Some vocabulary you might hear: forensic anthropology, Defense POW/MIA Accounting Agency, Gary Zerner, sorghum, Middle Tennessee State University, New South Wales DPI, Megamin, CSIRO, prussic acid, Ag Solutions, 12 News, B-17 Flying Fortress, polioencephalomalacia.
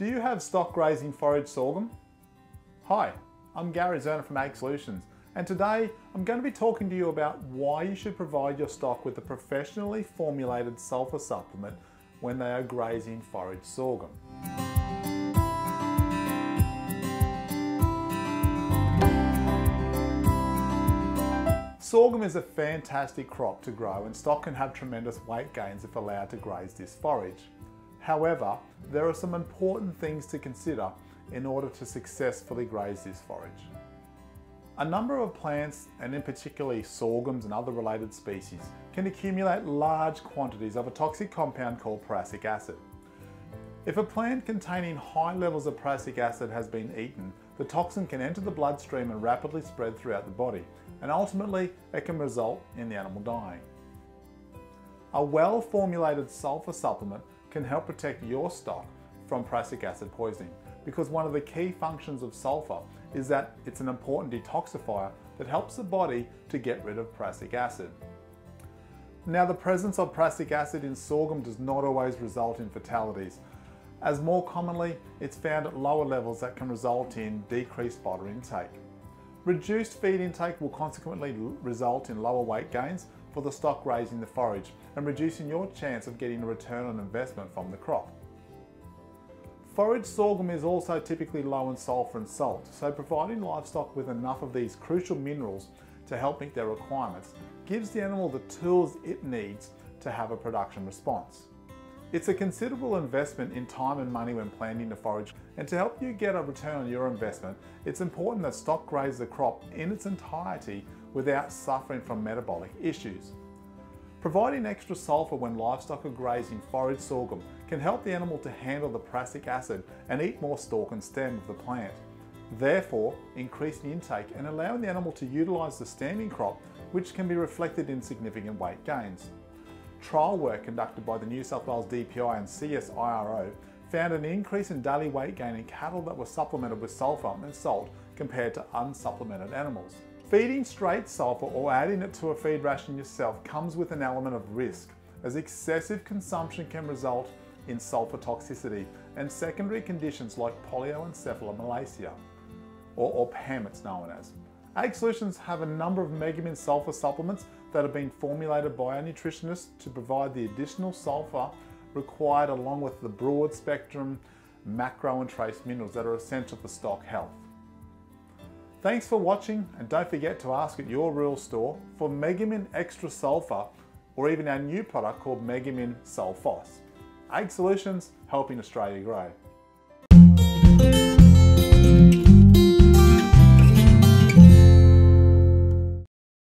Do you have stock grazing forage sorghum? Hi, I'm Gary Zerner from Ag Solutions, and today I'm going to be talking to you about why you should provide your stock with a professionally formulated sulphur supplement when they are grazing forage sorghum. Sorghum is a fantastic crop to grow, and stock can have tremendous weight gains if allowed to graze this forage. However, there are some important things to consider in order to successfully graze this forage. A number of plants, and in particular sorghums and other related species, can accumulate large quantities of a toxic compound called prussic acid. If a plant containing high levels of prussic acid has been eaten, the toxin can enter the bloodstream and rapidly spread throughout the body, and ultimately it can result in the animal dying. A well-formulated sulphur supplement can help protect your stock from prussic acid poisoning, because one of the key functions of sulphur is that it's an important detoxifier that helps the body to get rid of prussic acid. Now, the presence of prussic acid in sorghum does not always result in fatalities, as more commonly it's found at lower levels that can result in decreased fodder intake. Reduced feed intake will consequently result in lower weight gains for the stock grazing the forage and reducing your chance of getting a return on investment from the crop. Forage sorghum is also typically low in sulphur and salt, so providing livestock with enough of these crucial minerals to help meet their requirements gives the animal the tools it needs to have a production response. It's a considerable investment in time and money when planting the forage, and to help you get a return on your investment, it's important that stock graze the crop in its entirety without suffering from metabolic issues. Providing extra sulphur when livestock are grazing forage sorghum can help the animal to handle the prussic acid and eat more stalk and stem of the plant, therefore increasing intake and allowing the animal to utilise the standing crop, which can be reflected in significant weight gains. Trial work conducted by the New South Wales DPI and CSIRO found an increase in daily weight gain in cattle that were supplemented with sulphur and salt compared to unsupplemented animals. Feeding straight sulphur or adding it to a feed ration yourself comes with an element of risk, as excessive consumption can result in sulphur toxicity and secondary conditions like polioencephalomalacia, or PAM it's known as. Ag Solutions have a number of Megamin sulphur supplements that have been formulated by our nutritionists to provide the additional sulphur required, along with the broad spectrum macro and trace minerals that are essential for stock health. Thanks for watching, and don't forget to ask at your rural store for Megamin Extra Sulphur, or even our new product called Megamin Sulphos. Ag Solutions, helping Australia grow.